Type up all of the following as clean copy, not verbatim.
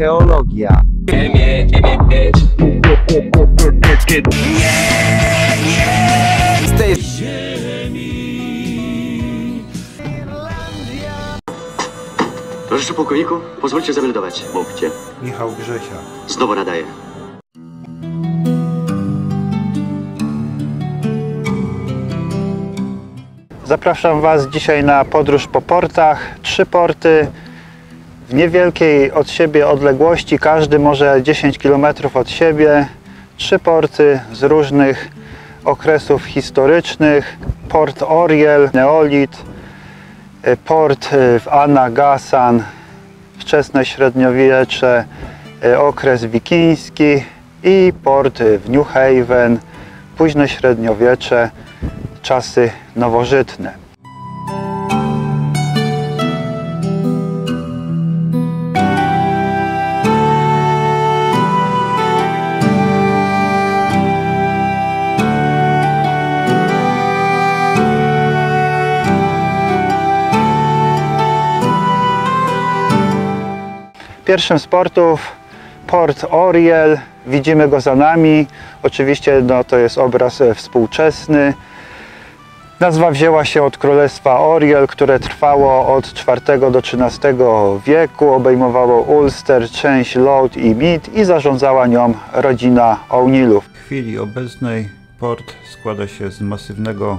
archeologia. Z tej ziemi Irlandia. Proszę pułkowniku, pozwólcie zameldować. Mówcie. Michał Grzesiak. Znowu nadaję. Zapraszam Was dzisiaj na podróż po portach. 3 porty w niewielkiej od siebie odległości, każdy może 10 km od siebie. 3 porty z różnych okresów historycznych. Port Oriel, Neolit, port w Annagassan, wczesne średniowiecze, okres wikiński i port w New Haven, późne średniowiecze, czasy nowożytne. Pierwszym z portów, port Oriel, widzimy go za nami. Oczywiście to jest obraz współczesny. Nazwa wzięła się od Królestwa Oriel, które trwało od IV do XIII wieku, obejmowało Ulster, część Louth i Meath i zarządzała nią rodzina O'Neillów. W chwili obecnej port składa się z masywnego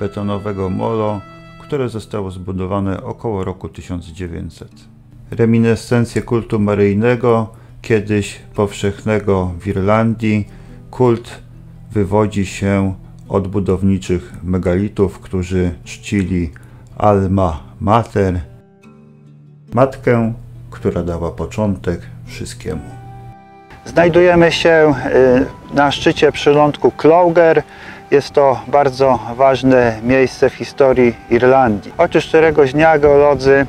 betonowego molo, które zostało zbudowane około roku 1900. Reminiscencje kultu maryjnego, kiedyś powszechnego w Irlandii, kult wywodzi się od budowniczych megalitów, którzy czcili Alma Mater, matkę, która dała początek wszystkiemu. Znajdujemy się na szczycie przylądku Clogher. Jest to bardzo ważne miejsce w historii Irlandii. Otóż któregoś dnia geolodzy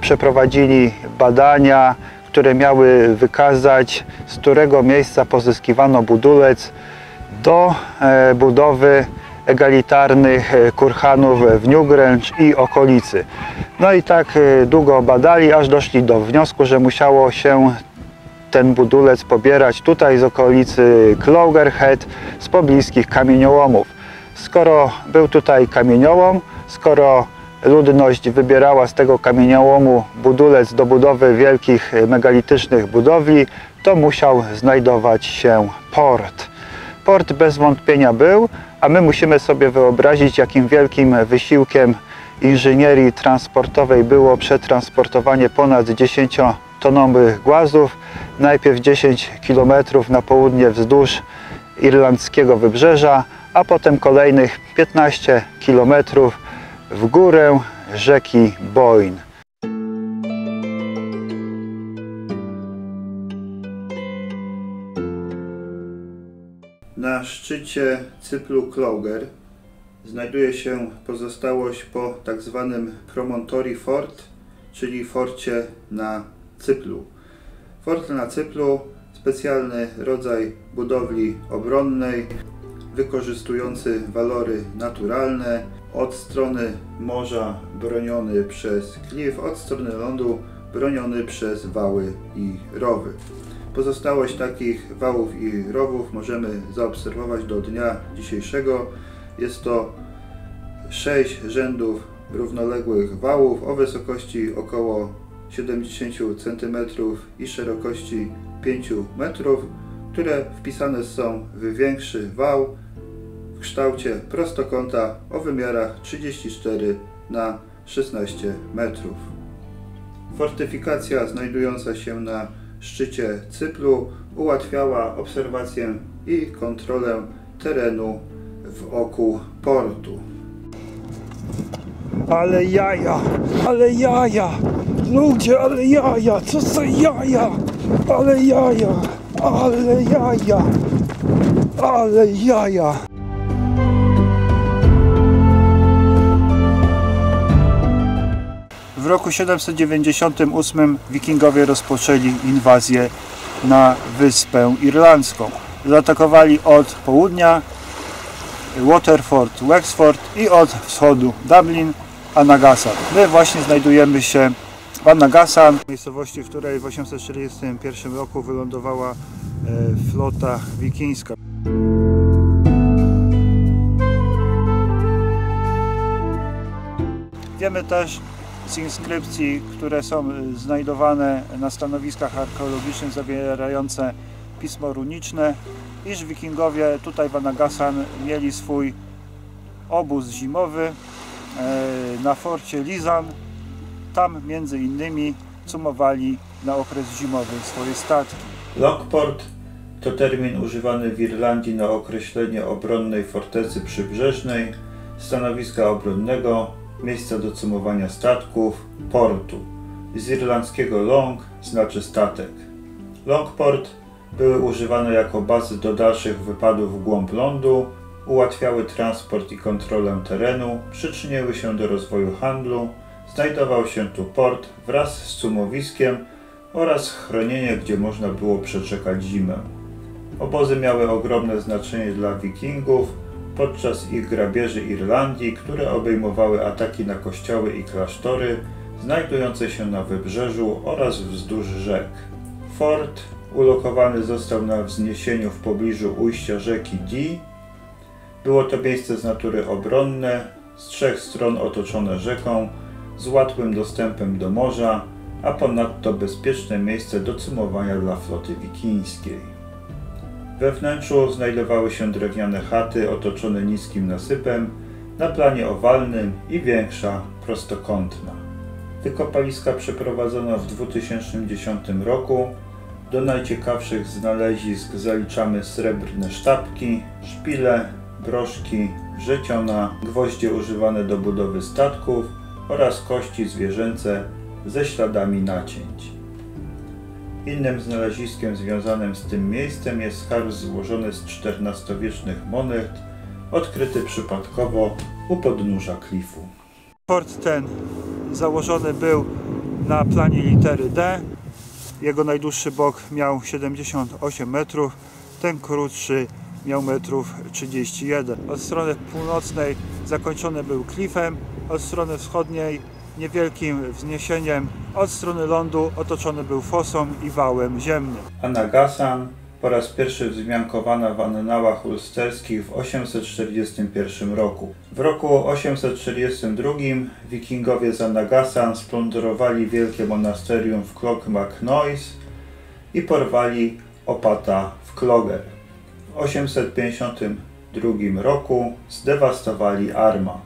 przeprowadzili badania, które miały wykazać, z którego miejsca pozyskiwano budulec do budowy egalitarnych kurhanów w Newgrange i okolicy. No i tak długo badali, aż doszli do wniosku, że musiało się ten budulec pobierać tutaj z okolicy Clogherhead, z pobliskich kamieniołomów. Skoro był tutaj kamieniołom, skoro ludność wybierała z tego kamieniołomu budulec do budowy wielkich megalitycznych budowli, to musiał znajdować się port. Port bez wątpienia był, a my musimy sobie wyobrazić, jakim wielkim wysiłkiem inżynierii transportowej było przetransportowanie ponad 10-tonowych głazów. Najpierw 10 km na południe wzdłuż irlandzkiego wybrzeża, a potem kolejnych 15 km w górę rzeki Boyne. Na szczycie cyplu Clogher znajduje się pozostałość po tak zwanym promontory fort, czyli forcie na cyplu. Fort na cyplu, specjalny rodzaj budowli obronnej, wykorzystujący walory naturalne, od strony morza broniony przez klif, od strony lądu broniony przez wały i rowy. Pozostałość takich wałów i rowów możemy zaobserwować do dnia dzisiejszego. Jest to 6 rzędów równoległych wałów o wysokości około 70 cm i szerokości 5 metrów, które wpisane są w większy wał w kształcie prostokąta o wymiarach 34×16 metrów. Fortyfikacja znajdująca się na szczycie cyplu ułatwiała obserwację i kontrolę terenu w oku portu. Ale jaja! Ale jaja! Ludzie, ale jaja! Co za jaja! Ale jaja! Ale jaja! Ale jaja! W roku 798 wikingowie rozpoczęli inwazję na Wyspę Irlandzką. Zaatakowali od południa Waterford-Wexford i od wschodu Dublin, Annagassan. My właśnie znajdujemy się Annagassan, miejscowości, w której w 841 roku wylądowała flota wikińska. Wiemy też z inskrypcji, które są znajdowane na stanowiskach archeologicznych zawierające pismo runiczne, iż wikingowie tutaj w Annagassan mieli swój obóz zimowy na forcie Lizan. Tam między innymi cumowali na okres zimowy swoje statki. Longport to termin używany w Irlandii na określenie obronnej fortecy przybrzeżnej, stanowiska obronnego, miejsca do cumowania statków, portu. Z irlandzkiego long znaczy statek. Longport były używane jako bazy do dalszych wypadów w głąb lądu, ułatwiały transport i kontrolę terenu, przyczyniły się do rozwoju handlu. Znajdował się tu port wraz z cumowiskiem oraz schronienie, gdzie można było przeczekać zimę. Obozy miały ogromne znaczenie dla wikingów podczas ich grabieży Irlandii, które obejmowały ataki na kościoły i klasztory znajdujące się na wybrzeżu oraz wzdłuż rzek. Fort ulokowany został na wzniesieniu w pobliżu ujścia rzeki Dee. Było to miejsce z natury obronne, z trzech stron otoczone rzeką, z łatwym dostępem do morza, a ponadto bezpieczne miejsce do cumowania dla floty wikińskiej. We wnętrzu znajdowały się drewniane chaty otoczone niskim nasypem, na planie owalnym i większa prostokątna. Wykopaliska przeprowadzono w 2010 roku. Do najciekawszych znalezisk zaliczamy srebrne sztabki, szpile, broszki, wrzeciona, gwoździe używane do budowy statków oraz kości zwierzęce ze śladami nacięć. Innym znaleziskiem związanym z tym miejscem jest skarb złożony z XIV-wiecznych monet, odkryty przypadkowo u podnóża klifu. Fort ten założony był na planie litery D. Jego najdłuższy bok miał 78 metrów, ten krótszy miał 1,31 m. Od strony północnej zakończony był klifem, od strony wschodniej niewielkim wzniesieniem, od strony lądu otoczony był fosą i wałem ziemnym. Annagassan po raz pierwszy wzmiankowana w annałach ulsterskich w 841 roku. W roku 842 wikingowie z Annagassan splądrowali wielkie monasterium w Klock McNoise i porwali opata w Clogher. W 852 roku zdewastowali Arma.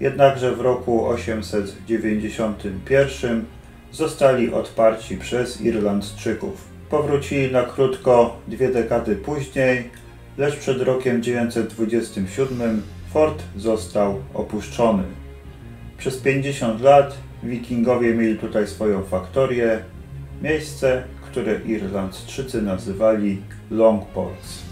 Jednakże w roku 891 zostali odparci przez Irlandczyków. Powrócili na krótko 2 dekady później, lecz przed rokiem 927 fort został opuszczony. Przez 50 lat wikingowie mieli tutaj swoją faktorię, miejsce, które Irlandczycy nazywali Longports.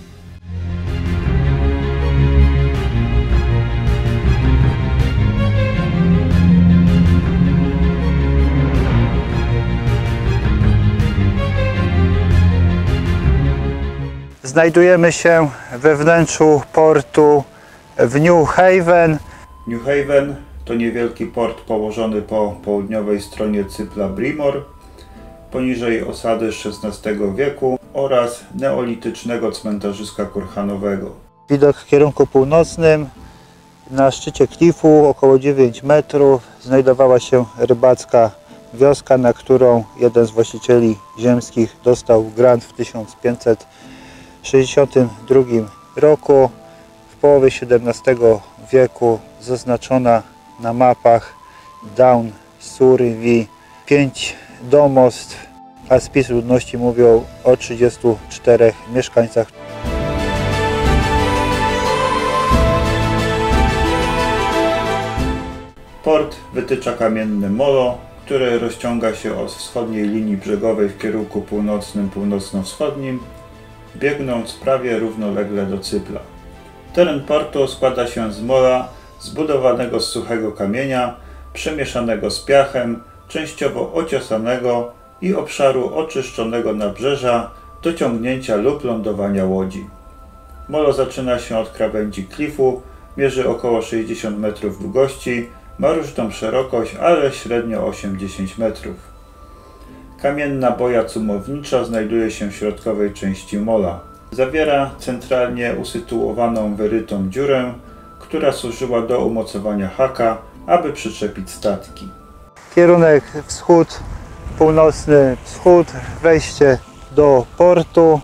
Znajdujemy się we wnętrzu portu w New Haven. New Haven to niewielki port położony po południowej stronie cypla Brimor, poniżej osady XVI wieku oraz neolitycznego cmentarzyska kurhanowego. Widok w kierunku północnym, na szczycie klifu około 9 metrów znajdowała się rybacka wioska, na którą jeden z właścicieli ziemskich dostał grant w 1562 roku. W połowie XVII wieku zaznaczona na mapach Down Surrey 5 domostw, a spis ludności mówią o 34 mieszkańcach. Port wytycza kamienne molo, które rozciąga się od wschodniej linii brzegowej w kierunku północnym, północno-wschodnim, biegnąc prawie równolegle do cypla. Teren portu składa się z mola zbudowanego z suchego kamienia, przemieszanego z piachem, częściowo ociosanego i obszaru oczyszczonego nabrzeża do ciągnięcia lub lądowania łodzi. Molo zaczyna się od krawędzi klifu, mierzy około 60 metrów długości, Ma różną szerokość, ale średnio 8-10 metrów. Kamienna boja cumownicza znajduje się w środkowej części mola. Zawiera centralnie usytuowaną wyrytą dziurę, która służyła do umocowania haka, aby przyczepić statki. Kierunek wschód, północny wschód, wejście do portu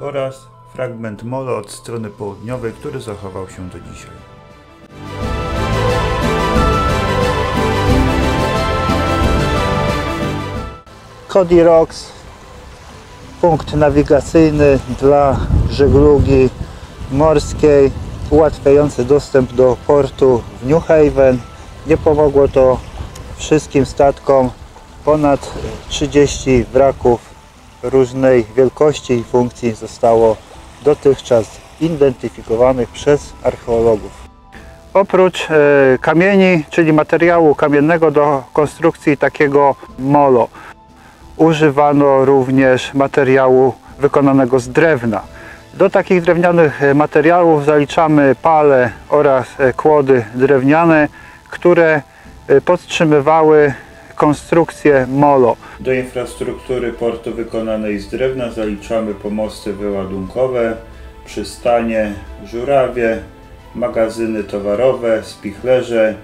oraz fragment mola od strony południowej, który zachował się do dzisiaj. Shoddy Rocks, punkt nawigacyjny dla żeglugi morskiej, ułatwiający dostęp do portu w New Haven. Nie pomogło to wszystkim statkom. Ponad 30 wraków różnej wielkości i funkcji zostało dotychczas identyfikowanych przez archeologów. Oprócz kamieni, czyli materiału kamiennego do konstrukcji takiego molo, używano również materiału wykonanego z drewna. Do takich drewnianych materiałów zaliczamy pale oraz kłody drewniane, które podtrzymywały konstrukcję molo. Do infrastruktury portu wykonanej z drewna zaliczamy pomosty wyładunkowe, przystanie, żurawie, magazyny towarowe, spichlerze,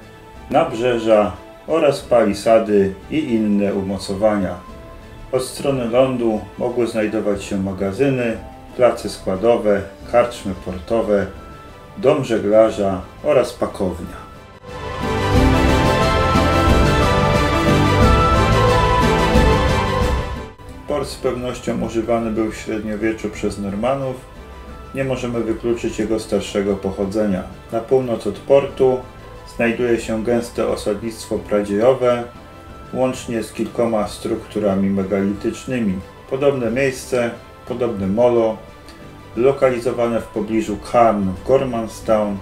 nabrzeża oraz palisady i inne umocowania. Od strony lądu mogły znajdować się magazyny, place składowe, karczmy portowe, dom żeglarza oraz pakownia. Port z pewnością używany był w średniowieczu przez Normanów. Nie możemy wykluczyć jego starszego pochodzenia. Na północ od portu znajduje się gęste osadnictwo pradziejowe, łącznie z kilkoma strukturami megalitycznymi. Podobne miejsce, podobne molo, lokalizowane w pobliżu Carn Gormanstown,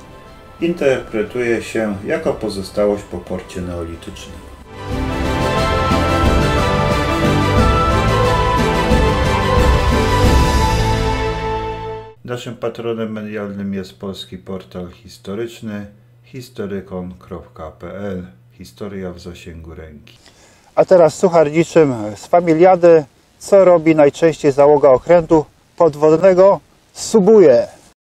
interpretuje się jako pozostałość po porcie neolitycznym. Naszym patronem medialnym jest polski portal historyczny historykon.pl. Historia w zasięgu ręki. A teraz suchar niczym z familiady. Co robi najczęściej załoga okrętu podwodnego? Subuje!